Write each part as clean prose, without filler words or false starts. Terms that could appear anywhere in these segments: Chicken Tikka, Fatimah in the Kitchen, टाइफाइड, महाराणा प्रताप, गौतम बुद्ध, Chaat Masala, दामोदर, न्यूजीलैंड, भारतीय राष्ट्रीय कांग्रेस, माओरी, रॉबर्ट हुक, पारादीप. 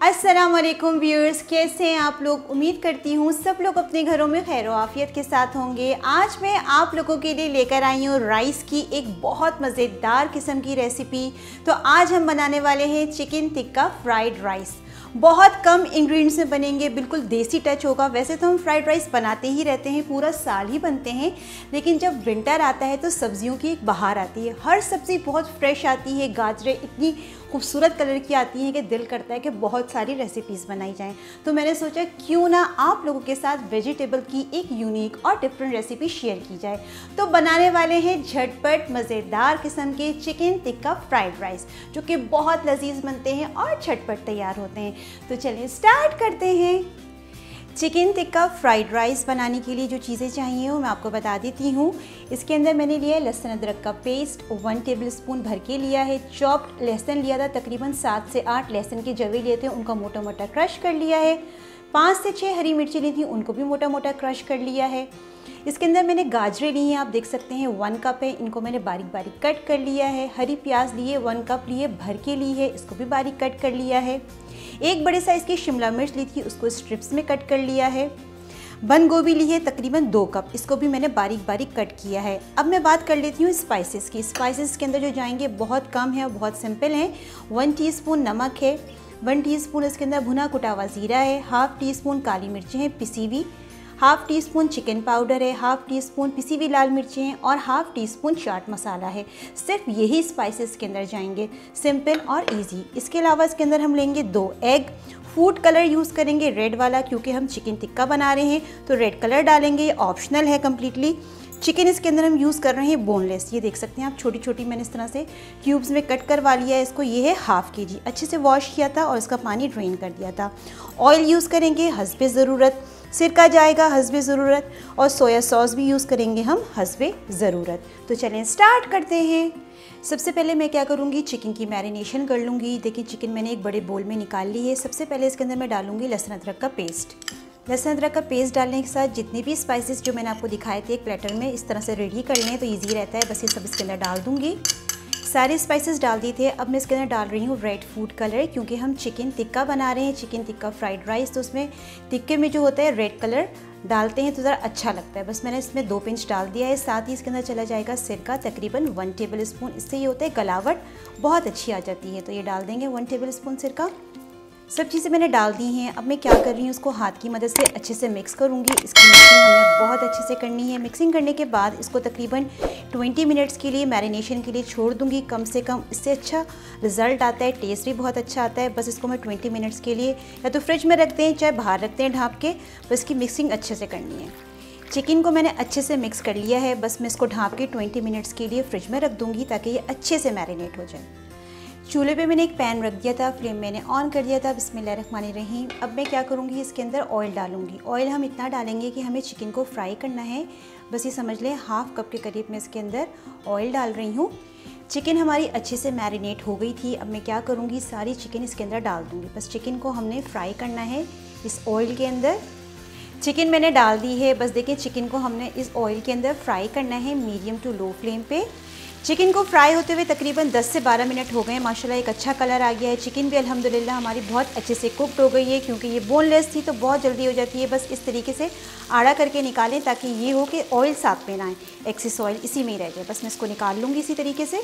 अस्सलामुअलैकुम व्यूअर्स, कैसे हैं आप लोग। उम्मीद करती हूँ सब लोग अपने घरों में खैर व आफियत के साथ होंगे। आज मैं आप लोगों के लिए लेकर आई हूँ राइस की एक बहुत मज़ेदार किस्म की रेसिपी। तो आज हम बनाने वाले हैं चिकन टिक्का फ्राइड राइस। बहुत कम इंग्रेडिएंट्स में बनेंगे, बिल्कुल देसी टच होगा। वैसे तो हम फ्राइड राइस बनाते ही रहते हैं, पूरा साल ही बनते हैं, लेकिन जब विंटर आता है तो सब्जियों की एक बहार आती है। हर सब्ज़ी बहुत फ्रेश आती है, गाजरें इतनी खूबसूरत कलर की आती हैं कि दिल करता है कि बहुत सारी रेसिपीज़ बनाई जाएं। तो मैंने सोचा क्यों ना आप लोगों के साथ वेजिटेबल की एक यूनिक और डिफरेंट रेसिपी शेयर की जाए। तो बनाने वाले हैं झटपट मज़ेदार किस्म के चिकन टिक्का फ्राइड राइस, जो कि बहुत लजीज बनते हैं और झटपट तैयार होते हैं। तो चलिए स्टार्ट करते हैं। चिकन टिक्का फ्राइड राइस बनाने के लिए जो चीज़ें चाहिए वो मैं आपको बता देती हूँ। इसके अंदर मैंने लिया है लहसुन अदरक का पेस्ट, 1 टेबलस्पून भर के लिया है। चॉप्ड लहसुन लिया था, तकरीबन 7 से 8 लहसुन के जवे लिए थे, उनका मोटा मोटा क्रश कर लिया है। 5 से 6 हरी मिर्ची ली थी, उनको भी मोटा मोटा क्रश कर लिया है। इसके अंदर मैंने गाजरें ली हैं, आप देख सकते हैं 1 कप है, इनको मैंने बारीक बारीक कट कर लिया है। हरी प्याज लिए 1 कप लिए, भर के ली है, इसको भी बारीक कट कर लिया है। 1 बड़े साइज़ की शिमला मिर्च ली थी, उसको स्ट्रिप्स में कट कर लिया है। बंद गोभी ली है तकरीबन 2 कप, इसको भी मैंने बारीक बारीक कट किया है। अब मैं बात कर लेती हूँ स्पाइसेस की। स्पाइसेस के अंदर जो जाएंगे बहुत कम है और बहुत सिंपल हैं। 1 टीस्पून नमक है, 1 टीस्पून इसके अंदर भुना कुटा हुआ ज़ीरा है, 1/2 टीस्पून काली मिर्चें हैं पिसी हुई, 1/2 टीस्पून चिकन पाउडर है, 1/2 टीस्पून पिसी हुई लाल मिर्चें हैं और 1/2 टीस्पून चाट मसाला है। सिर्फ यही स्पाइसेस के अंदर जाएंगे, सिंपल और इजी। इसके अलावा इसके अंदर हम लेंगे 2 एग। फूड कलर यूज़ करेंगे रेड वाला, क्योंकि हम चिकन टिक्का बना रहे हैं तो रेड कलर डालेंगे, ऑप्शनल है कम्प्लीटली। चिकन इसके अंदर हम यूज़ कर रहे हैं बोनलेस, ये देख सकते हैं आप, छोटी छोटी मैंने इस तरह से क्यूब्स में कट करवा लिया है इसको। ये है 1/2 kg, अच्छे से वॉश किया था और इसका पानी ड्रेन कर दिया था। ऑयल यूज़ करेंगे हस्बे ज़रूरत, सिरका जाएगा हस्बे ज़रूरत, और सोया सॉस भी यूज़ करेंगे हम हस्बे ज़रूरत। तो चलें स्टार्ट करते हैं। सबसे पहले मैं क्या करूँगी, चिकन की मैरिनेशन कर लूँगी। देखिए चिकन मैंने एक बड़े बोल में निकाल ली है। सबसे पहले इसके अंदर मैं डालूँगी लहसुन अदरक का पेस्ट। लहसुन अदरक का पेस्ट डालने के साथ जितने भी स्पाइसेस जो मैंने आपको दिखाए थे एक प्लेटर में इस तरह से रेडी कर लें तो ईजी रहता है। बस ये सब इसके अंदर डाल दूँगी, सारे स्पाइसेस डाल दिए थे। अब मैं इसके अंदर डाल रही हूँ रेड फूड कलर, क्योंकि हम चिकन टिक्का बना रहे हैं, चिकन टिक्का फ्राइड राइस, तो उसमें टिक्के में जो होता है रेड कलर डालते हैं तो ज़रा अच्छा लगता है। बस मैंने इसमें 2 पिंच डाल दिया है। साथ ही इसके अंदर चला जाएगा सिरका, तकरीबन 1 टेबलस्पून। इससे ये होता है गलावट बहुत अच्छी आ जाती है, तो ये डाल देंगे 1 टेबलस्पून सिरका। सब चीज़ें मैंने डाल दी हैं। अब मैं क्या कर रही हूँ, उसको हाथ की मदद से अच्छे से मिक्स करूँगी। इसकी मिक्सिंग हमें बहुत अच्छे से करनी है। मिक्सिंग करने के बाद इसको तकरीबन 20 मिनट्स के लिए मैरिनेशन के लिए छोड़ दूँगी कम से कम। इससे अच्छा रिज़ल्ट आता है, टेस्ट भी बहुत अच्छा आता है। बस इसको मैं 20 मिनट्स के लिए या तो फ्रिज में रखते हैं चाहे बाहर रखते हैं ढाँप के। बस इसकी मिक्सिंग अच्छे से करनी है। चिकन को मैंने अच्छे से मिक्स कर लिया है। बस मैं इसको ढाँप के 20 मिनट्स के लिए फ्रिज में रख दूँगी ताकि ये अच्छे से मैरिनेट हो जाए। चूल्हे पे मैंने एक पैन रख दिया था, फ्लेम मैंने ऑन कर दिया था। बिस्मिल्लाहिर्रहमानिर्रहीम। अब मैं क्या करूँगी, इसके अंदर ऑयल डालूँगी। ऑयल हम इतना डालेंगे कि हमें चिकन को फ्राई करना है, बस ये समझ लें 1/2 कप के करीब मैं इसके अंदर ऑयल डाल रही हूँ। चिकन हमारी अच्छे से मैरिनेट हो गई थी। अब मैं क्या करूँगी, सारी चिकन इसके अंदर डाल दूँगी। बस चिकन को हमने फ्राई करना है इस ऑयल के अंदर। चिकन मैंने डाल दी है। बस देखिए चिकन को हमने इस ऑयल के अंदर फ्राई करना है मीडियम टू लो फ्लेम पे। चिकन को फ्राई होते हुए तकरीबन 10 से 12 मिनट हो गए हैं। माशाल्लाह एक अच्छा कलर आ गया है। चिकन भी अल्हम्दुलिल्लाह हमारी बहुत अच्छे से कुक्ड हो गई है, क्योंकि ये बोनलेस थी तो बहुत जल्दी हो जाती है। बस इस तरीके से आड़ा करके निकालें ताकि ये हो कि ऑयल साथ में ना आए, एक्सेस ऑयल इसी में ही रह जाए। बस मैं इसको निकाल लूँगी इसी तरीके से।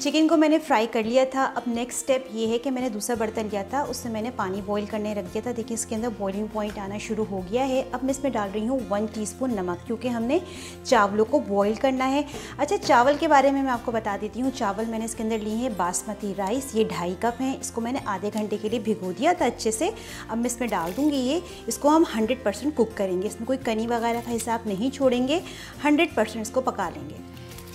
चिकन को मैंने फ्राई कर लिया था। अब नेक्स्ट स्टेप ये है कि मैंने दूसरा बर्तन लिया था, उससे मैंने पानी बॉईल करने रख दिया था। देखिए इसके अंदर बॉइलिंग पॉइंट आना शुरू हो गया है। अब मैं इसमें डाल रही हूँ 1 टीस्पून नमक, क्योंकि हमने चावलों को बॉईल करना है। अच्छा चावल के बारे में मैं आपको बता देती हूँ। चावल मैंने इसके अंदर लिए हैं बासमती राइस, ये 2.5 कप हैं। इसको मैंने आधे घंटे के लिए भिगो दिया था अच्छे से। अब मैं इसमें डाल दूँगी ये, इसको हम 100% कुक करेंगे, इसमें कोई कनी वगैरह का हिसाब नहीं छोड़ेंगे, 100% इसको पका लेंगे।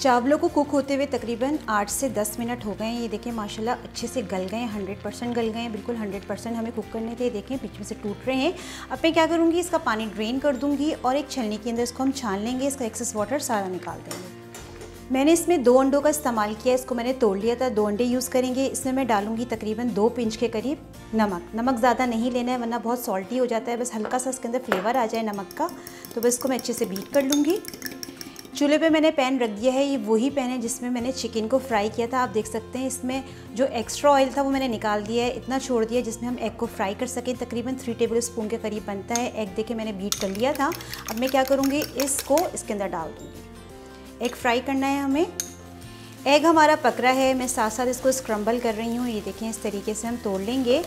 चावलों को कुक होते हुए तकरीबन 8 से 10 मिनट हो गए हैं। ये देखें माशाल्लाह अच्छे से गल गए, 100% गल गए हैं, बिल्कुल 100% हमें कुक करने थे। देखें बीच में से टूट रहे हैं। अब मैं क्या करूँगी, इसका पानी ड्रेन कर दूँगी और एक छलनी के अंदर इसको हम छान लेंगे, इसका एक्सेस वाटर सारा निकाल देंगे। मैंने इसमें 2 अंडों का इस्तेमाल किया, इसको मैंने तोड़ लिया था। 2 अंडे यूज़ करेंगे। इसमें मैं डालूंगी तकरीबन 2 पिंच के करीब नमक ज़्यादा नहीं लेना है वरना बहुत सॉल्टी हो जाता है, बस हल्का सा इसके अंदर फ्लेवर आ जाए नमक का। तो बस इसको मैं अच्छे से बीट कर लूँगी। चूल्हे पे मैंने पैन रख दिया है, ये वही पैन है जिसमें मैंने चिकन को फ्राई किया था। आप देख सकते हैं इसमें जो एक्स्ट्रा ऑयल था वो मैंने निकाल दिया है, इतना छोड़ दिया जिसमें हम एग को फ्राई कर सकें। तकरीबन 3 टेबलस्पून के करीब बनता है एग। देखिए मैंने बीट कर लिया था। अब मैं क्या करूँगी, इसको इसके अंदर डाल दूँगी। एग फ्राई करना है हमें। एग हमारा पक रहा है, मैं साथ साथ इसको स्क्रम्बल कर रही हूँ। ये देखें इस तरीके से हम तोड़ लेंगे।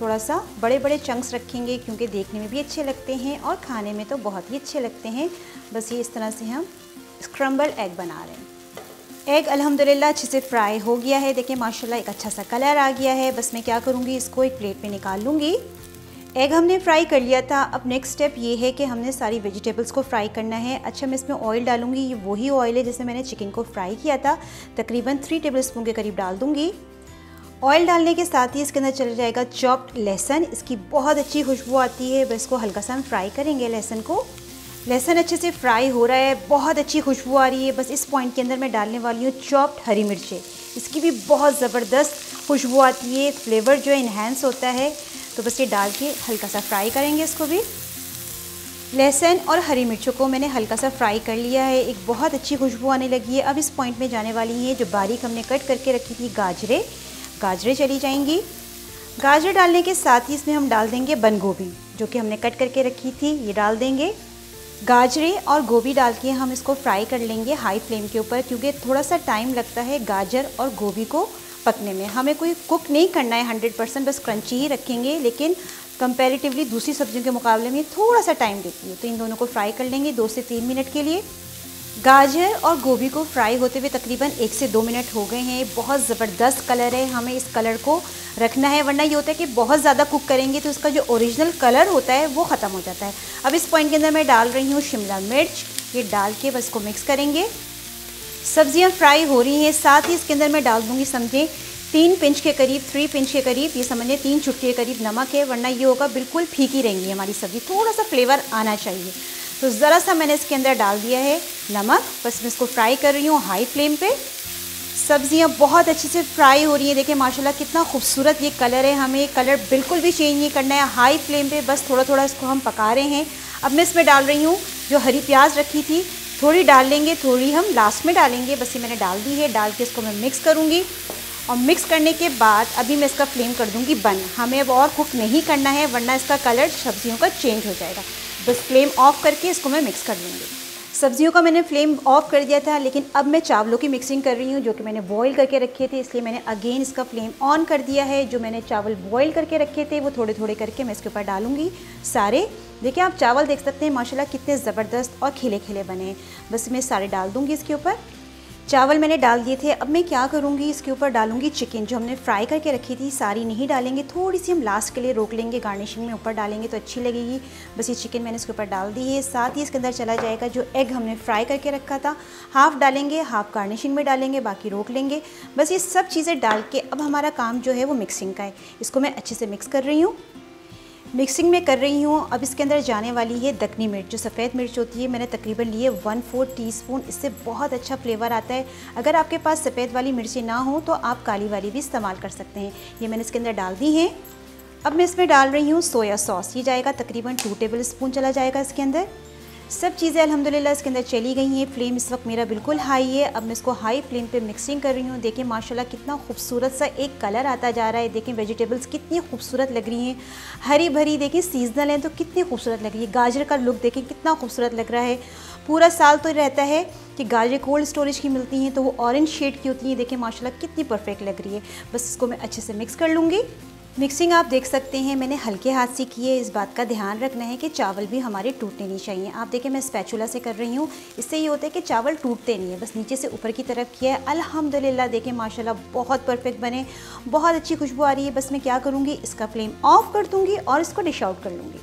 थोड़ा सा बड़े बड़े चंक्स रखेंगे क्योंकि देखने में भी अच्छे लगते हैं और खाने में तो बहुत ही अच्छे लगते हैं। बस ये इस तरह से हम स्क्रम्बल एग बना रहे हैं। एग अल्हम्दुलिल्लाह अच्छे से फ्राई हो गया है। देखिए माशाल्लाह एक अच्छा सा कलर आ गया है। बस मैं क्या करूँगी, इसको एक प्लेट में निकाल लूँगी। एग हमने फ्राई कर लिया था। अब नेक्स्ट स्टेप ये है कि हमने सारी वेजिटेबल्स को फ्राई करना है। अच्छा मैं इसमें ऑयल डालूँगी, ये वही ऑयल है जिससे मैंने चिकन को फ्राई किया था। तकरीबन 3 टेबलस्पून के करीब डाल दूँगी। ऑयल डालने के साथ ही इसके अंदर चला जाएगा चॉप्ड लहसुन। इसकी बहुत अच्छी खुशबू आती है। बस इसको हल्का सा हम फ्राई करेंगे लहसुन को। लहसुन अच्छे से फ्राई हो रहा है, बहुत अच्छी खुशबू आ रही है। बस इस पॉइंट के अंदर मैं डालने वाली हूँ चॉप्ड हरी मिर्चें। इसकी भी बहुत ज़बरदस्त खुशबू आती है, फ्लेवर जो है इन्हेंस होता है। तो बस ये डाल के हल्का सा फ्राई करेंगे इसको भी। लहसुन और हरी मिर्चों को मैंने हल्का सा फ्राई कर लिया है, एक बहुत अच्छी खुशबू आने लगी है। अब इस पॉइंट में जाने वाली है जो बारीक हमने कट करके रखी थी गाजरें चली जाएंगी। गाजर डालने के साथ ही इसमें हम डाल देंगे बंद गोभी जो कि हमने कट करके रखी थी, ये डाल देंगे। गाजरें और गोभी डाल के हम इसको फ्राई कर लेंगे हाई फ्लेम के ऊपर, क्योंकि थोड़ा सा टाइम लगता है गाजर और गोभी को पकने में। हमें कोई कुक नहीं करना है 100%, बस क्रंची ही रखेंगे, लेकिन कंपैरेटिवली दूसरी सब्जियों के मुकाबले में थोड़ा सा टाइम देती है। तो इन दोनों को फ्राई कर लेंगे 2 से 3 मिनट के लिए। गाजर और गोभी को फ्राई होते हुए तकरीबन 1 से 2 मिनट हो गए हैं। बहुत ज़बरदस्त कलर है, हमें इस कलर को रखना है, वरना ये होता है कि बहुत ज़्यादा कुक करेंगे तो उसका जो ओरिजिनल कलर होता है वो ख़त्म हो जाता है। अब इस पॉइंट के अंदर मैं डाल रही हूँ शिमला मिर्च, ये डाल के बस को मिक्स करेंगे। सब्जियाँ फ्राई हो रही हैं, साथ ही इसके अंदर मैं डाल दूँगी समझें 3 पिंच के करीब, ये समझिए 3 चुटकी के करीब नमक है, वरना ये होगा बिल्कुल फीकी रहेंगी हमारी सब्ज़ी। थोड़ा सा फ्लेवर आना चाहिए, तो ज़रा सा मैंने इसके अंदर डाल दिया है नमक। बस मैं इसको फ्राई कर रही हूँ हाई फ्लेम पे। सब्जियाँ बहुत अच्छे से फ्राई हो रही हैं। देखिए माशाल्लाह कितना खूबसूरत ये कलर है। हमें कलर बिल्कुल भी चेंज नहीं करना है, हाई फ्लेम पे बस थोड़ा थोड़ा इसको हम पका रहे हैं। अब मैं इसमें डाल रही हूँ जो हरी प्याज रखी थी, थोड़ी डाल लेंगे, थोड़ी हम लास्ट में डालेंगे। बस ये मैंने डाल दी है, डाल के इसको मैं मिक्स करूँगी। और मिक्स करने के बाद अभी मैं इसका फ्लेम कर दूँगी बंद। हमें अब और कुक नहीं करना है, वरना इसका कलर सब्जियों का चेंज हो जाएगा। बस फ्लेम ऑफ करके इसको मैं मिक्स कर लूँगी। सब्जियों का मैंने फ्लेम ऑफ कर दिया था, लेकिन अब मैं चावलों की मिक्सिंग कर रही हूँ जो कि मैंने बॉईल करके रखे थे, इसलिए मैंने अगेन इसका फ्लेम ऑन कर दिया है। जो मैंने चावल बॉईल करके रखे थे वो थोड़े थोड़े करके मैं इसके ऊपर डालूँगी सारे। देखिए आप चावल देख सकते हैं माशाल्लाह कितने ज़बरदस्त और खिले खिले बने हैं। बस मैं सारे डाल दूँगी इसके ऊपर। चावल मैंने डाल दिए थे। अब मैं क्या करूँगी, इसके ऊपर डालूँगी चिकन जो हमने फ्राई करके रखी थी। सारी नहीं डालेंगे, थोड़ी सी हम लास्ट के लिए रोक लेंगे, गार्निशिंग में ऊपर डालेंगे तो अच्छी लगेगी। बस ये चिकन मैंने इसके ऊपर डाल दी है। साथ ही इसके अंदर चला जाएगा जो एग हमने फ्राई करके रखा था, हाफ़ डालेंगे, हाफ़ गार्निशिंग में डालेंगे, बाकी रोक लेंगे। बस ये सब चीज़ें डाल के अब हमारा काम जो है वो मिक्सिंग का है। इसको मैं अच्छे से मिक्स कर रही हूँ, मिक्सिंग में कर रही हूँ। अब इसके अंदर जाने वाली है दखनी मिर्च, जो सफ़ेद मिर्च होती है, मैंने तकरीबन लिए 1/4 टीस्पून। इससे बहुत अच्छा फ्लेवर आता है। अगर आपके पास सफ़ेद वाली मिर्ची ना हो तो आप काली वाली भी इस्तेमाल कर सकते हैं। ये मैंने इसके अंदर डाल दी है। अब मैं इसमें डाल रही हूँ सोया सॉस, ये जाएगा तकरीबन 2 टेबल स्पून चला जाएगा इसके अंदर। सब चीज़ें अल्हम्दुलिल्लाह इसके अंदर चली गई हैं। फ्लेम इस वक्त मेरा बिल्कुल हाई है। अब मैं इसको हाई फ्लेम पे मिक्सिंग कर रही हूँ। देखिए माशाल्लाह कितना खूबसूरत सा एक कलर आता जा रहा है। देखिए वेजिटेबल्स कितनी खूबसूरत लग रही हैं, हरी भरी। देखिए सीजनल हैं तो कितनी खूबसूरत लग रही है। गाजर का लुक देखिए कितना खूबसूरत लग रहा है। पूरा साल तो रहता है कि गाजरें कोल्ड स्टोरेज की मिलती हैं तो वो ऑरेंज शेड की होती हैं। देखिए माशाल्लाह कितनी परफेक्ट लग रही है। बस इसको मैं अच्छे से मिक्स कर लूँगी। मिक्सिंग आप देख सकते हैं मैंने हल्के हाथ से की है। इस बात का ध्यान रखना है कि चावल भी हमारे टूटने नहीं चाहिए। आप देखिए मैं स्पैचुला से कर रही हूँ, इससे ये होता है कि चावल टूटते नहीं है। बस नीचे से ऊपर की तरफ किया है। अल्हम्दुलिल्लाह देखिए माशाल्लाह बहुत परफेक्ट बने, बहुत अच्छी खुशबू आ रही है। बस मैं क्या करूँगी, इसका फ्लेम ऑफ कर दूँगी और इसको डिश आउट कर लूँगी।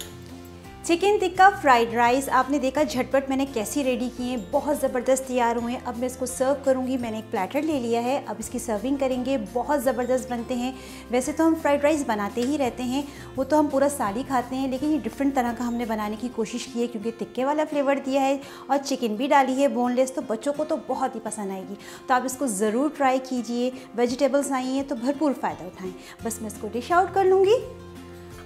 चिकन टिक्का फ्राइड राइस आपने देखा झटपट मैंने कैसे रेडी किए हैं, बहुत ज़बरदस्त तैयार हुए हैं। अब मैं इसको सर्व करूंगी। मैंने एक प्लेटर ले लिया है, अब इसकी सर्विंग करेंगे। बहुत ज़बरदस्त बनते हैं। वैसे तो हम फ्राइड राइस बनाते ही रहते हैं, वो तो हम पूरा साल ही खाते हैं, लेकिन ये डिफरेंट तरह का हमने बनाने की कोशिश की है क्योंकि टिक्के वाला फ्लेवर दिया है और चिकन भी डाली है बोनलेस, तो बच्चों को तो बहुत ही पसंद आएगी। तो आप इसको ज़रूर ट्राई कीजिए। वेजिटेबल्स आई हैं तो भरपूर फ़ायदा उठाएँ। बस मैं इसको डिश आउट कर लूँगी।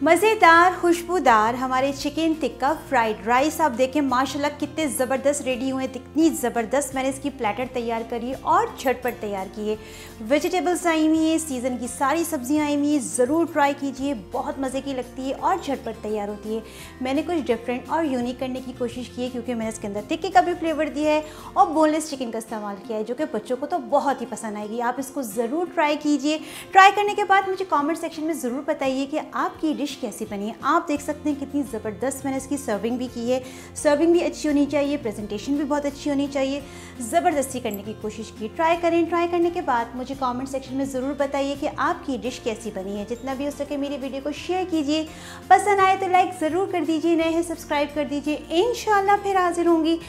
मज़ेदार खुशबूदार हमारे चिकन टिक्का फ्राइड राइस आप देखें माशाल्लाह कितने ज़बरदस्त रेडी हुए, कितनी ज़बरदस्त मैंने इसकी प्लेटर तैयार करी और झटपट तैयार किए। वेजिटेबल्स आई हुई हैं, सीज़न की सारी सब्जियां आई हुई हैं, ज़रूर ट्राई कीजिए। बहुत मज़े की लगती है और झटपट तैयार होती है। मैंने कुछ डिफरेंट और यूनिक करने की कोशिश की है क्योंकि मैंने इसके अंदर टिक्के का भी फ्लेवर दिया है और बोनलेस चिकन का इस्तेमाल किया है, जो कि बच्चों को तो बहुत ही पसंद आएगी। आप इसको ज़रूर ट्राई कीजिए। ट्राई करने के बाद मुझे कॉमेंट सेक्शन में ज़रूर बताइए कि आपकी कैसी बनी है। आप देख सकते हैं कितनी ज़बरदस्त मैंने इसकी सर्विंग भी की है। सर्विंग भी अच्छी होनी चाहिए, प्रेजेंटेशन भी बहुत अच्छी होनी चाहिए। ज़बरदस्ती करने की कोशिश की। ट्राई करें, ट्राई करने के बाद मुझे कमेंट सेक्शन में ज़रूर बताइए कि आपकी डिश कैसी बनी है। जितना भी हो सके मेरी वीडियो को शेयर कीजिए, पसंद आए तो लाइक ज़रूर कर दीजिए, नए हैं सब्सक्राइब कर दीजिए। इंशाल्लाह फिर हाजिर होंगी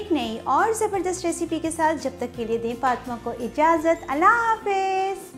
एक नई और ज़बरदस्त रेसिपी के साथ। जब तक के लिए दें फातिमा को इजाज़त। अल्लाह हाफिज़।